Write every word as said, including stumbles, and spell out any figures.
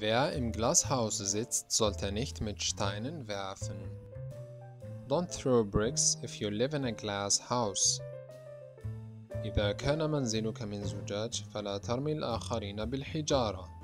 Wer im Glashaus sitzt, sollte nicht mit Steinen werfen. Don't throw bricks if you live in a glass house. إذا كان منزلك من زجاج فلا ترمي الآخرين بالحجارة.